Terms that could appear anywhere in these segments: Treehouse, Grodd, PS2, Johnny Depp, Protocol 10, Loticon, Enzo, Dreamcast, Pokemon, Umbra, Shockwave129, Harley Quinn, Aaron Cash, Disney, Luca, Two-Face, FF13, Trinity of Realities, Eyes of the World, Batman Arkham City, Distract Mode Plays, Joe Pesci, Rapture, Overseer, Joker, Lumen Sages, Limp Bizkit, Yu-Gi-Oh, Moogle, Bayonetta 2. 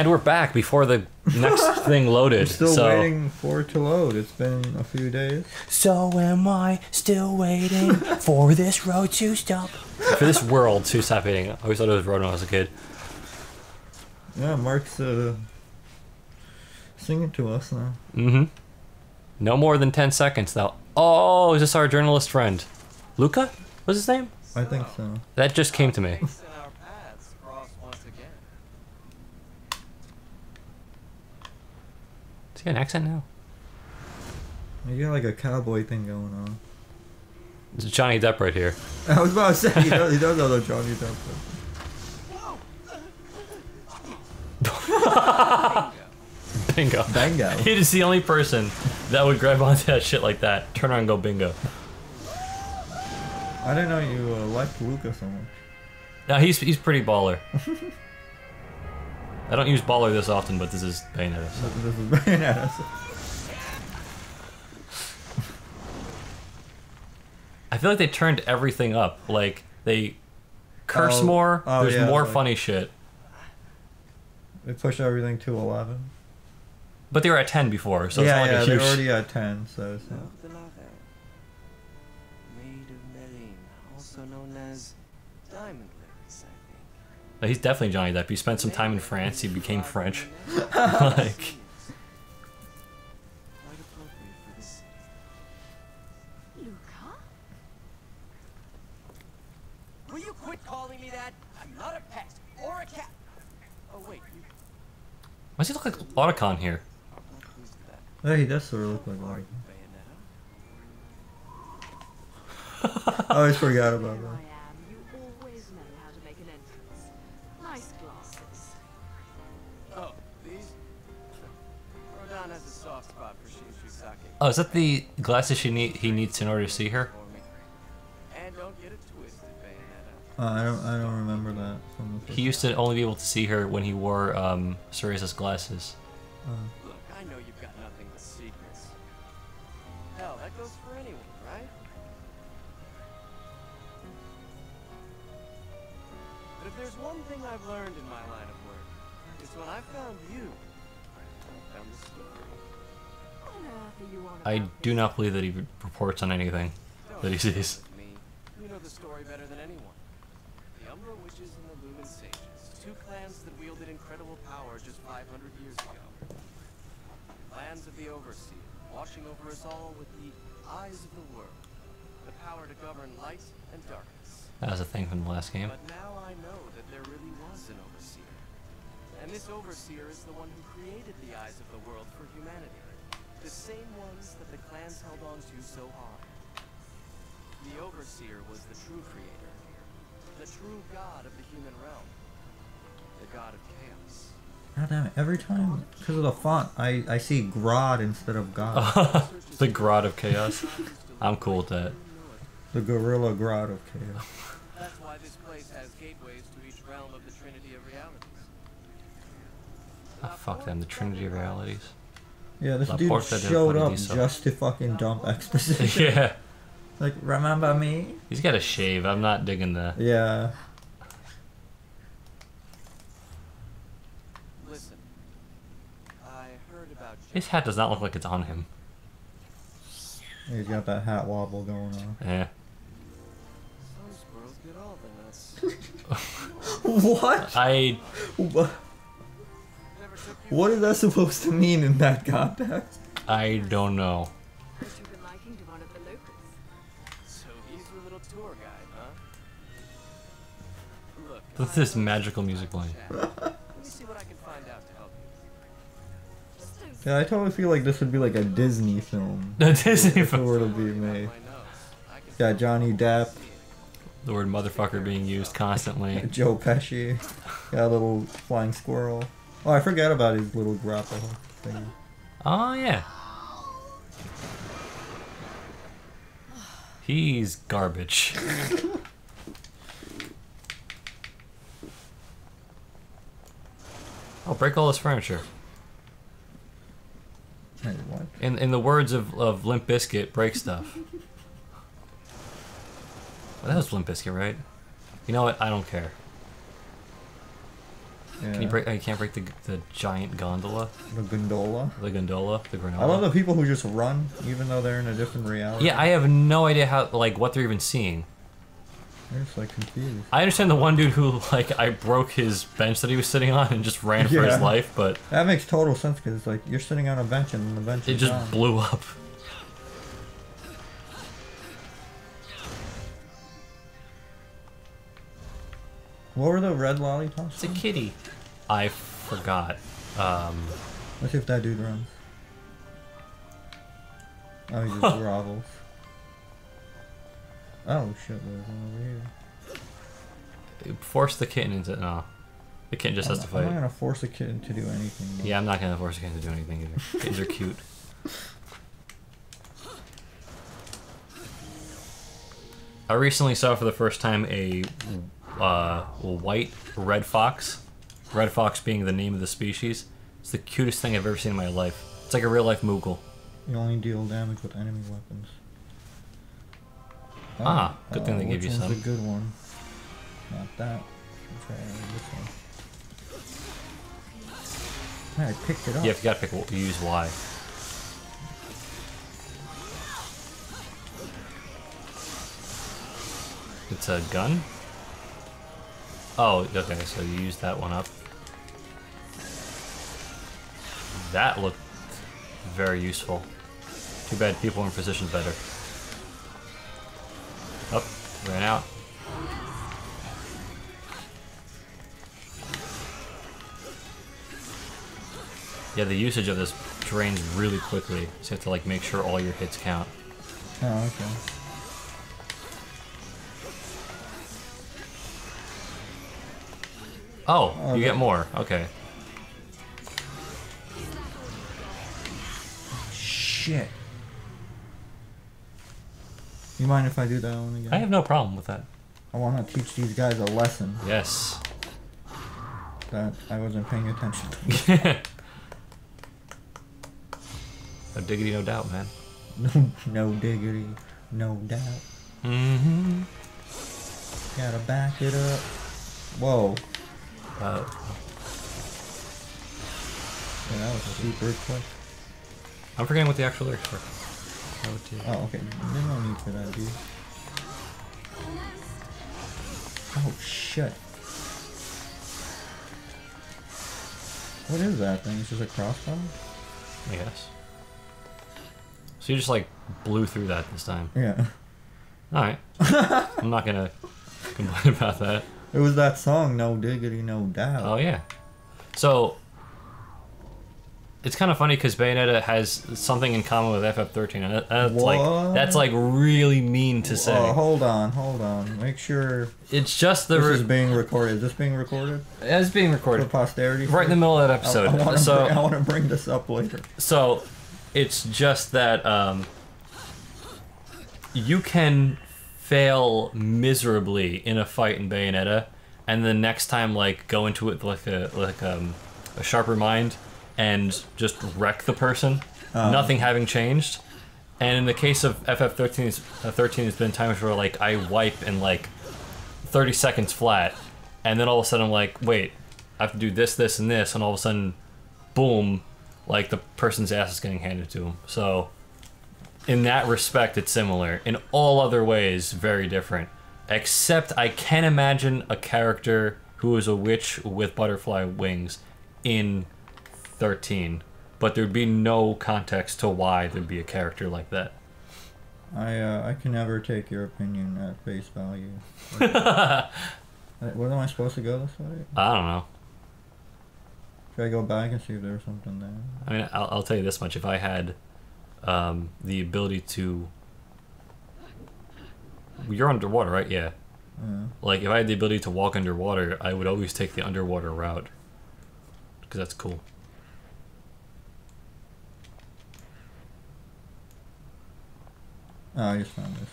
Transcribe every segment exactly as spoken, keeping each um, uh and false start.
And we're back before the next thing loaded. I'm still so. waiting for it to load. It's been a few days. So am I, still waiting for this road to stop. For this world to stop hitting. I always thought it was road when I was a kid. Yeah, Mark's uh, singing to us now. Mm-hmm. No more than ten seconds, though. Oh, is this our journalist friend? Luca? What's his name? I think so. That just came to me. Is he got an accent now? You got like a cowboy thing going on. It's Johnny Depp right here. I was about to say, he does, he does have a Johnny Depp. Bingo. Bingo. He is the only person that would grab onto that shit like that, turn around and go bingo. I didn't know you uh, liked Luca so much. No, he's, he's pretty baller. I don't use baller this often, but this is Bayonetta. So. This is Bayonetta. So. I feel like they turned everything up. Like, they curse oh, more, oh, there's yeah, more like, funny shit. They pushed everything to eleven. But they were at ten before, so yeah, it's not yeah, like a huge... Yeah, they were already at ten, so... so. He's definitely Johnny Depp. He spent some time in France. He became French. Like, Luca? Will you quit calling me that? I'm not a pet or a cat. Oh wait. Why does he look like Loticon here? Yeah, he does sort of look like Loticon. I always forgot about that. Oh, is that the glasses she need, he needs in order to see her? Uh, I don't I don't remember that. From the he used to only be able to see her when he wore um, Sirius's glasses. Look, I know you've got nothing but secrets. Hell, that goes for anyone, right? But if there's one thing I've learned in my line of work, it's when I found you, I found the story. I do not believe that he reports on anything that he sees. You know the story better than anyone. The Umbra witches and the Lumen Sages, two clans that wielded incredible power just five hundred years ago. The lands of the Overseer, watching over us all with the Eyes of the World, the power to govern light and darkness. That was a thing from the last game. But now I know that there really was an Overseer. And this Overseer is the one who created the Eyes of the World for humanity. The same ones that the clans held on to so hard. The Overseer was the true creator, the true god of the human realm, the god of chaos. God damn it, every time, because of the font, I, I see Grodd instead of God. The Grodd of chaos. I'm cool with that. The gorilla Grodd of chaos. That's why this place has gateways to each realm of the Trinity of Realities. Ah, fuck them, the Trinity of Realities. Yeah, this La dude showed up just to fucking dump exposition. Yeah. Like, remember me? He's got a shave. I'm not digging the... Yeah. Listen, I heard about you. His hat does not look like it's on him. He's got that hat wobble going on. Yeah. Some squirrels get all the nuts. What? I... What? What is that supposed to mean in that context? I don't know. So he's a little tour guide, huh? Look, what's this magical music playing? Let me see what I can find out to help you. Yeah, I totally feel like this would be like a Disney film. A Disney film. If it were to be made. Got Johnny Depp. The word motherfucker being used constantly. Joe Pesci. Got a little flying squirrel. Oh, I forgot about his little grapple thing. Oh, yeah. He's garbage. I'll break all his furniture. Hey, what? In, in the words of, of Limp Bizkit, break stuff. Well, that was Limp Bizkit, right? You know what? I don't care. Yeah. Can you break? Oh, you can't break the the giant gondola. The gondola. The gondola. The granola. I love the people who just run, even though they're in a different reality. Yeah, I have no idea how, like, what they're even seeing. They're just like confused. I understand the one dude who, like, I broke his bench that he was sitting on and just ran yeah. for his life, but that makes total sense because it's like you're sitting on a bench and the bench. It is just gone. Blew up. What were the red lollipops? It's on? A kitty. I forgot. Um, Let's see if that dude runs. Oh, he just grovels. Oh shit, there's one over here. Force the kitten into... No. The kitten just I'm, has to fight. I'm not gonna force the kitten to do anything. Though. Yeah, I'm not gonna force the kitten to do anything either. Kittens are cute. I recently saw for the first time a... Uh, white red fox. Red fox being the name of the species. It's the cutest thing I've ever seen in my life. It's like a real life Moogle. You only deal damage with enemy weapons. Oh, ah, good uh, thing they gave you some. A good one. Not that. Try this one. I picked it up. Yeah, if you gotta pick, use Y. It's a gun. Oh, okay, so you used that one up. That looked very useful. Too bad people weren't positioned better. Up, ran out. Yeah, the usage of this drains really quickly, so you have to, like, make sure all your hits count. Oh, okay. Oh, oh, you get more. Okay. Shit. You mind if I do that one again? I have no problem with that. I want to teach these guys a lesson. Yes. That I wasn't paying attention to. No diggity, no doubt, man. No, no diggity, no doubt. Mm-hmm. Gotta back it up. Whoa. Uh, yeah, that was super quick. I'm forgetting what the actual lyrics were. Oh, okay. There's no need for that, dude. Oh, shit. What is that thing? Is this a crossbow? I guess. So you just, like, blew through that this time. Yeah. Alright. I'm not gonna complain about that. It was that song, No Diggity, No Doubt. Oh, yeah. So, it's kind of funny because Bayonetta has something in common with F F thirteen. And that's, what? Like, that's, like, really mean to say. Oh, hold on, hold on. Make sure... It's just the... This is being recorded. Is this being recorded? Yeah, it's being recorded. For posterity? Right in the middle of that episode. I, I want to so, bring, bring this up later. So, it's just that um, you can... fail miserably in a fight in Bayonetta, and the next time, like, go into it like a like um, a sharper mind and just wreck the person, um. nothing having changed. And in the case of F F thirteen, there's been times where, like, I wipe in, like, thirty seconds flat, and then all of a sudden I'm like, wait, I have to do this, this, and this, and all of a sudden, boom, like, the person's ass is getting handed to him. So... in that respect, it's similar. In all other ways, very different. Except I can imagine a character who is a witch with butterfly wings in thirteen. But there'd be no context to why there'd be a character like that. I uh, I can never take your opinion at face value. Where am I supposed to go this way? I don't know. Should I go back and see if there was something there? I mean, I'll, I'll tell you this much. If I had... Um, the ability to... You're underwater, right? Yeah. yeah. Like, if I had the ability to walk underwater, I would always take the underwater route. Because that's cool. Oh, I just found this.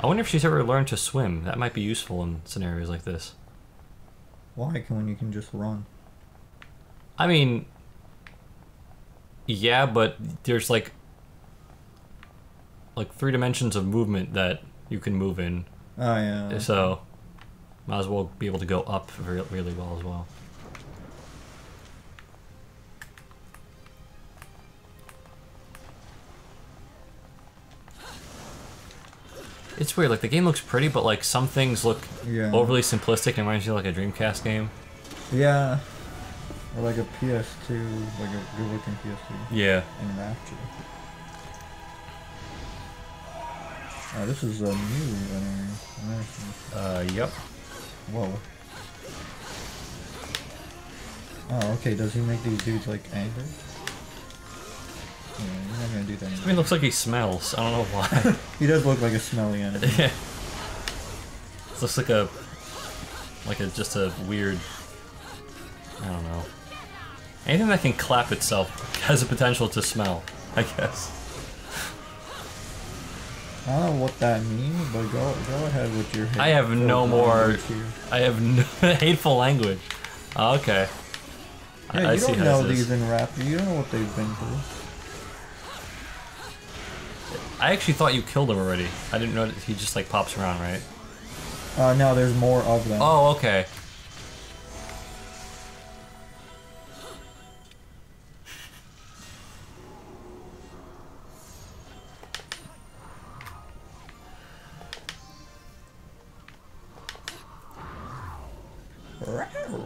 I wonder if she's ever learned to swim. That might be useful in scenarios like this. Why can when you can just run? I mean... Yeah, but there's like like three dimensions of movement that you can move in. Oh yeah. So Might as well be able to go up re really well as well. It's weird, like the game looks pretty, but like some things look yeah. overly simplistic and reminds you of like a Dreamcast game. Yeah. Or like a P S two, like a good looking P S two. Yeah. And Rapture. Oh, this is a uh, new Uh, yep. Whoa. Oh, okay, does he make these dudes like angry? Yeah, you're not gonna do that anymore. I mean, looks like he smells. I don't know why. He does look like a smelly enemy. Yeah. It looks like a... Like a, just a weird... I don't know. Anything that can clap itself has a potential to smell, I guess. I don't know what that means, but go go ahead with your hate. I have no more... I have no... hateful language. Oh, okay. Yeah, I, I see how this is. You don't know these in rap. You don't know what they've been through. I actually thought you killed him already. I didn't know that he just like pops around, right? Uh, no, there's more of them. Oh, okay.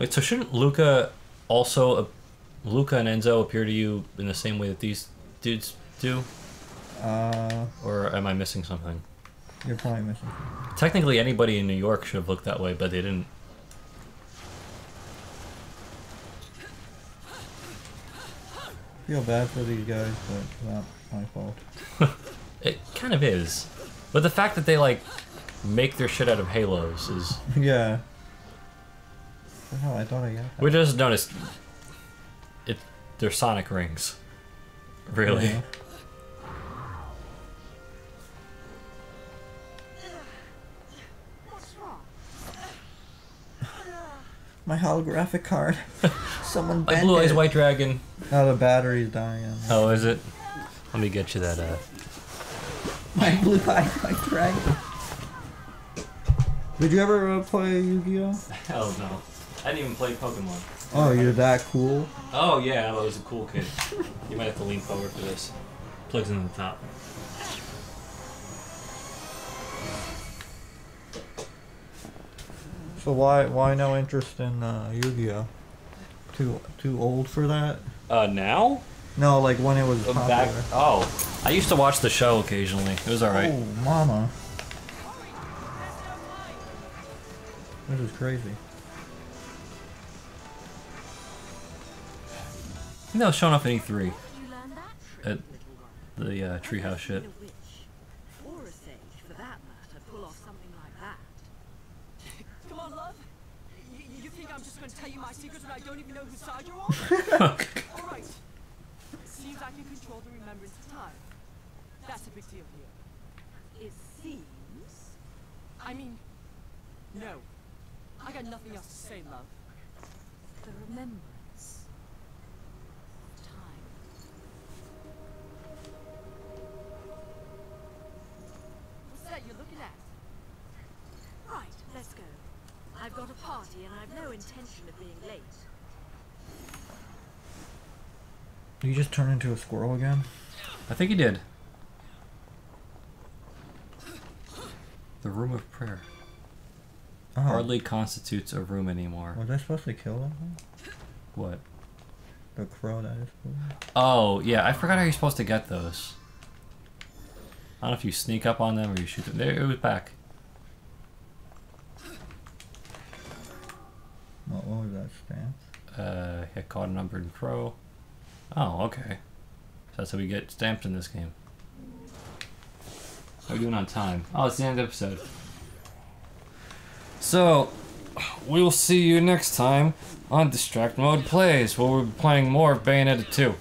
Wait, so shouldn't Luca also, uh, Luca and Enzo appear to you in the same way that these dudes do? Uh, or am I missing something? You're probably missing something. Technically, anybody in New York should have looked that way, but they didn't. Feel bad for these guys, but it's not my fault. It kind of is. But the fact that they, like, make their shit out of halos is... Yeah. Oh, I thought I got that. We just noticed... It, they're sonic rings. Really. Yeah. My holographic card. Someone bent it. My blue eyes white dragon. Oh, the battery's dying. Oh, is it? Let me get you that, uh... My blue eyes white dragon. Did you ever uh, play Yu-Gi-Oh? Hell no. I didn't even play Pokemon. Oh, you're that cool? Oh, yeah, I was a cool kid. You might have to lean forward for this. Plugs in the top. So why why no interest in uh, Yu-Gi-Oh? Too too old for that? Uh, now? No, like when it was uh, popular. Back, oh, I used to watch the show occasionally. It was all right. Oh, mama! This is crazy. I think that was shown off in E three at the uh, Treehouse shit. Tell you my secrets when I don't even know whose side you're on? Alright. Seems I can control the remembrance of time. That's a big deal here. It seems. I mean, no. I got nothing else to say, love. The remembrance of time. What's that you're looking at? Right, let's go. I've got a party and I've no intention of being late. Did you just turn into a squirrel again? I think he did. The room of prayer. Oh. Hardly constitutes a room anymore. Was I supposed to kill that one? What? The crow that is supposed. Oh, yeah, I forgot how you're supposed to get those. I don't know if you sneak up on them or you shoot them. There, it was back. What was that stamp? Uh, hit caught, numbered, and crow. Oh, okay. So that's how we get stamped in this game. How are we doing on time? Oh, it's the end of the episode. So, we'll see you next time on Distract Mode Plays, where we'll be playing more Bayonetta two.